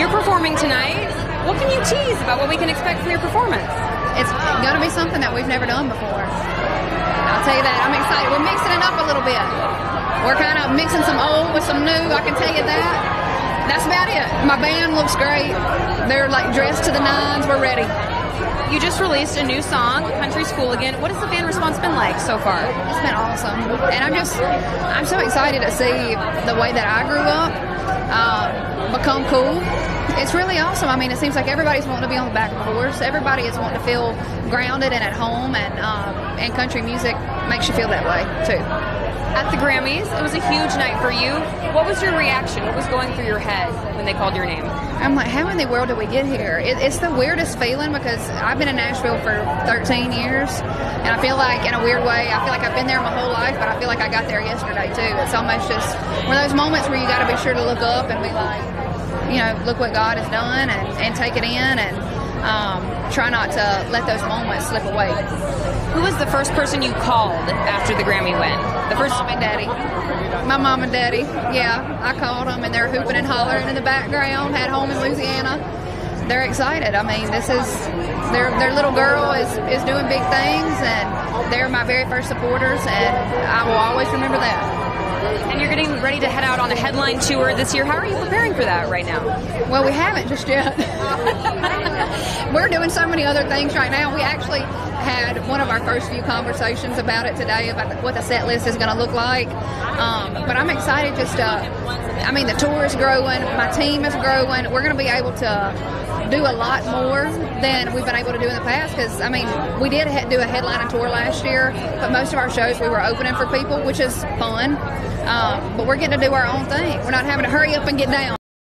You're performing tonight. What can you tease about what we can expect from your performance? It's going to be something that we've never done before. I'll tell you that. I'm excited. We're mixing it up a little bit. We're kind of mixing some old with some new, I can tell you that. That's about it. My band looks great. They're like dressed to the nines. We're ready. You just released a new song, Country's Cool Again. What has the fan response been like so far? It's been awesome. And I'm so excited to see the way that I grew up become cool. It's really awesome. I mean, it seems like everybody's wanting to be on the back horse. Everybody is wanting to feel grounded and at home, and country music makes you feel that way, too. At the Grammys, it was a huge night for you. What was your reaction? What was going through your head when they called your name? I'm like, how in the world did we get here? It's the weirdest feeling because I've been in Nashville for 13 years, and I feel like, in a weird way, I feel like I've been there my whole life, but I feel like I got there yesterday, too. It's almost just one of those moments where you got to be sure to look up and be like, you know, look what God has done, and take it in, and try not to let those moments slip away. Who was the first person you called after the Grammy win? The first mom and daddy. My mom and daddy, yeah. I called them, and they're hooping and hollering in the background, at home in Louisiana. They're excited. I mean, this is, their little girl is doing big things, and they're my very first supporters, and I will always remember that. And you're getting ready to head out on a headline tour this year. How are you preparing for that right now? Well, we haven't just yet. We're doing so many other things right now. We actually had one of our first few conversations about it today, about what the set list is going to look like. But I'm excited just to, I mean, the tour is growing. My team is growing. We're going to be able to do a lot more than we've been able to do in the past because, I mean, we did do a headline and tour last year, but most of our shows we were opening for people, which is fun. But we're getting to do our own thing. We're not having to hurry up and get down.